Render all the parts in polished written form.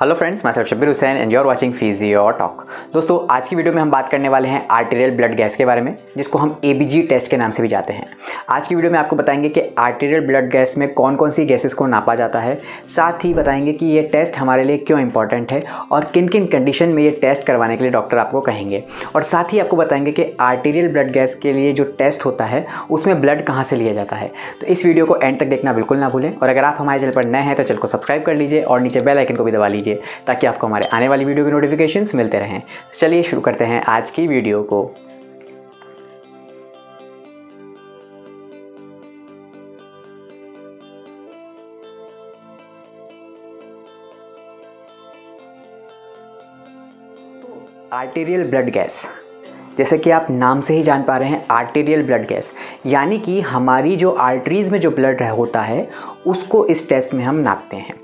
Hello friends, मैं Sabbir Hussain and you are watching Physio Talk. दोस्तों, आज की वीडियो में हम बात करने वाले हैं आर्टेरियल ब्लड गैस के बारे में, जिसको हम एबीजी टेस्ट के नाम से भी जानते हैं। आज की वीडियो में आपको बताएंगे कि आर्टेरियल ब्लड गैस में कौन कौन सी गैसेस को नापा जाता है, साथ ही बताएंगे कि ये टेस्ट हमारे लिए क्यों इंपॉर्टेंट है और किन किन कंडीशन में ये टेस्ट करवाने के लिए डॉक्टर आपको कहेंगे। और साथ ही आपको बताएंगे कि आर्टेरियल ब्लड गैस के लिए जो टेस्ट होता है उसमें ब्लड कहाँ से लिया जाता है। तो इस वीडियो को एंड तक देखना बिल्कुल ना भूलें, और अगर आप हमारे चैनल पर नए हैं तो चैनल को सब्सक्राइब कर लीजिए और नीचे बेल आइकन को भी दबा लीजिए ताकि आपको हमारे आने वाली वीडियो की नोटिफिकेशंस मिलते रहें। चलिए शुरू करते हैं आज की वीडियो को। आर्टेरियल ब्लड गैस, जैसे कि आप नाम से ही जान पा रहे हैं, आर्टेरियल ब्लड गैस यानी कि हमारी जो आर्टरीज में जो ब्लड होता है उसको इस टेस्ट में हम नापते हैं।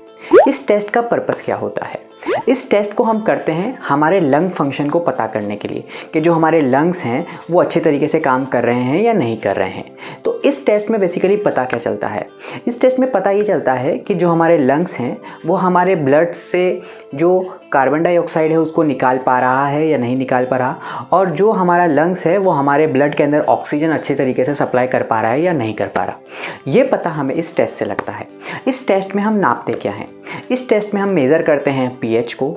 इस टेस्ट का पर्पस क्या होता है? इस टेस्ट को हम करते हैं हमारे लंग फंक्शन को पता करने के लिए कि जो हमारे लंग्स हैं वो अच्छे तरीके से काम कर रहे हैं या नहीं कर रहे हैं। तो इस टेस्ट में बेसिकली पता क्या चलता है? इस टेस्ट में पता ये चलता है कि जो हमारे लंग्स हैं वो हमारे ब्लड से जो कार्बन डाइऑक्साइड है उसको निकाल पा रहा है या नहीं निकाल पा रहा, और जो हमारा लंग्स है वो हमारे ब्लड के अंदर ऑक्सीजन अच्छे तरीके से सप्लाई कर पा रहा है या नहीं कर पा रहा। ये पता हमें इस टेस्ट से लगता है। इस टेस्ट में हम नापते क्या हैं? इस टेस्ट में हम मेज़र करते हैं पीएच को,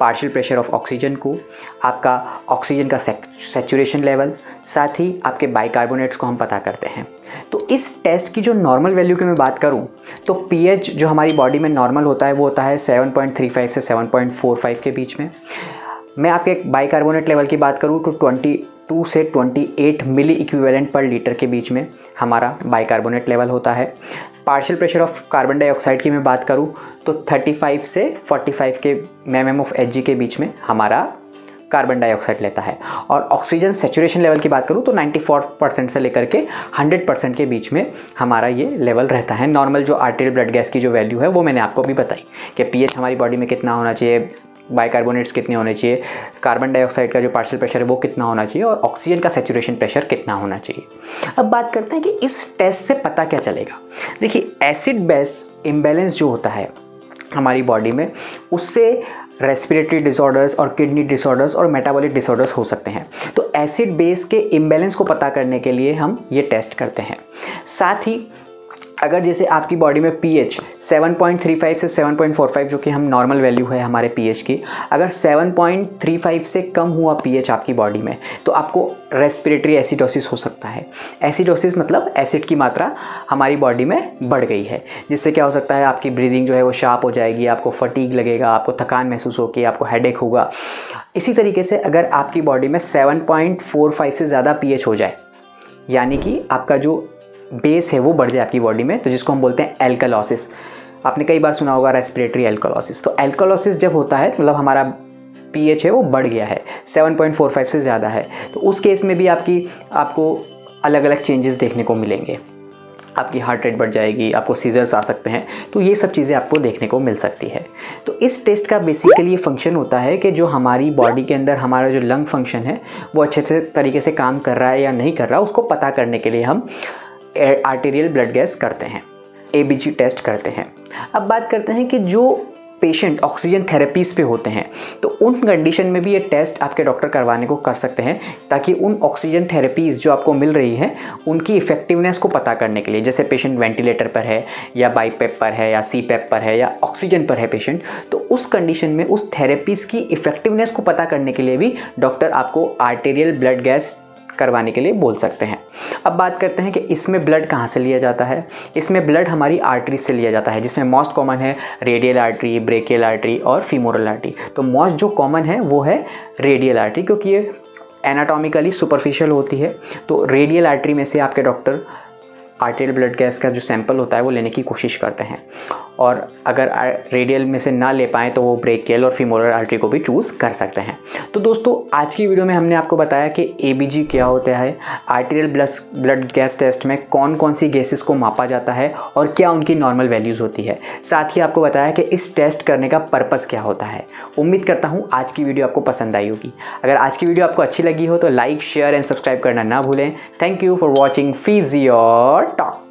पार्शियल प्रेशर ऑफ ऑक्सीजन को, आपका ऑक्सीजन का सैचुरेशन लेवल, साथ ही आपके बाइकार्बोनेट्स को हम पता करते हैं। तो इस टेस्ट की जो नॉर्मल वैल्यू की मैं बात करूं तो पीएच जो हमारी बॉडी में नॉर्मल होता है वो होता है 7.35 से 7.45 के बीच में। मैं आपके बाइकार्बोनेट लेवल की बात करूं तो 22 से 28 मिली इक्विवेलेंट पर लीटर के बीच में हमारा बाइकार्बोनेट लेवल होता है। Partial pressure of carbon dioxide की मैं बात करूं तो 35 से 45 के mm ऑफ Hg के बीच में हमारा कार्बन डाइऑक्साइड लेता है, और ऑक्सीजन सैचुरेशन लेवल की बात करूं तो 94% से लेकर के 100% के बीच में हमारा ये लेवल रहता है। नॉर्मल जो आर्टेरियल ब्लड गैस की जो वैल्यू है वो मैंने आपको भी बताई कि पीएच हमारी बॉडी में कितना होना चाहिए, बाइकार्बोनेट्स कितने होने चाहिए, कार्बन डाइऑक्साइड का जो पार्शियल प्रेशर है वो कितना होना चाहिए, और ऑक्सीजन का सैचुरेशन प्रेशर कितना होना चाहिए। अब बात करते हैं कि इस टेस्ट से पता क्या चलेगा। देखिए, एसिड बेस इम्बैलेंस जो होता है हमारी बॉडी में, उससे रेस्पिरेटरी डिसऑर्डर्स और किडनी डिसऑर्डर्स और मेटाबॉलिक डिसऑर्डर्स हो सकते हैं। तो एसिड बेस के इम्बैलेंस को पता करने के लिए हम ये टेस्ट करते हैं। साथ ही अगर जैसे आपकी बॉडी में पीएच 7.35 से 7.45 जो कि हम नॉर्मल वैल्यू है हमारे पीएच की, अगर 7.35 से कम हुआ पीएच आपकी बॉडी में तो आपको रेस्पिरेटरी एसिडोसिस हो सकता है। एसिडोसिस मतलब एसिड की मात्रा हमारी बॉडी में बढ़ गई है, जिससे क्या हो सकता है, आपकी ब्रीदिंग जो है वो शार्प हो जाएगी, आपको फटीग लगेगा, आपको थकान महसूस होगी, आपको हेडेक होगा। इसी तरीके से अगर आपकी बॉडी में 7.45 से ज़्यादा पीएच हो जाए, यानी कि आपका जो बेस है वो बढ़ जाए आपकी बॉडी में, तो जिसको हम बोलते हैं एल्कलॉसिस। आपने कई बार सुना होगा रेस्पिरेटरी एल्कलॉसिस। तो एल्कलॉसिस जब होता है मतलब हमारा पीएच है वो बढ़ गया है, 7.45 से ज़्यादा है, तो उस केस में भी आपको अलग अलग चेंजेस देखने को मिलेंगे। आपकी हार्ट रेट बढ़ जाएगी, आपको सीजर्स आ सकते हैं, तो ये सब चीज़ें आपको देखने को मिल सकती है। तो इस टेस्ट का बेसिकली ये फंक्शन होता है कि जो हमारी बॉडी के अंदर हमारा जो लंग फंक्शन है वो अच्छे तरीके से काम कर रहा है या नहीं कर रहा, उसको पता करने के लिए हम आर्टेरियल ब्लड गैस करते हैं, एबीजी टेस्ट करते हैं। अब बात करते हैं कि जो पेशेंट ऑक्सीजन थेरेपीज़ पे होते हैं तो उन कंडीशन में भी ये टेस्ट आपके डॉक्टर करवाने को कर सकते हैं, ताकि उन ऑक्सीजन थेरेपीज़ जो आपको मिल रही हैं उनकी इफ़ेक्टिवनेस को पता करने के लिए, जैसे पेशेंट वेंटिलेटर पर है या बाईपैप पर है या सीपैप पर है या ऑक्सीजन पर है पेशेंट, तो उस कंडीशन में उस थेरेपीज़ की इफ़ेक्टिवनेस को पता करने के लिए भी डॉक्टर आपको आर्टेरियल ब्लड गैस करवाने के लिए बोल सकते हैं। अब बात करते हैं कि इसमें ब्लड कहाँ से लिया जाता है। इसमें ब्लड हमारी आर्टरी से लिया जाता है, जिसमें मोस्ट कॉमन है रेडियल आर्टरी, ब्रेकियल आर्टरी और फीमोरल आर्टरी। तो मोस्ट जो कॉमन है वो है रेडियल आर्टरी, क्योंकि ये एनाटॉमिकली सुपरफिशियल होती है। तो रेडियल आर्टरी में से आपके डॉक्टर आर्टेरियल ब्लड गैस का जो सैंपल होता है वो लेने की कोशिश करते हैं, और अगर रेडियल में से ना ले पाएँ तो वो ब्रेकियल और फीमोरल आर्टरी को भी चूज़ कर सकते हैं। तो दोस्तों, आज की वीडियो में हमने आपको बताया कि एबीजी क्या होता है, आर्टेरियल ब्लड गैस टेस्ट में कौन कौन सी गैसेस को मापा जाता है और क्या उनकी नॉर्मल वैल्यूज़ होती है। साथ ही आपको बताया कि इस टेस्ट करने का पर्पस क्या होता है। उम्मीद करता हूँ आज की वीडियो आपको पसंद आई होगी। अगर आज की वीडियो आपको अच्छी लगी हो तो लाइक, शेयर एंड सब्सक्राइब करना ना भूलें। Thank you for watching Physio talk.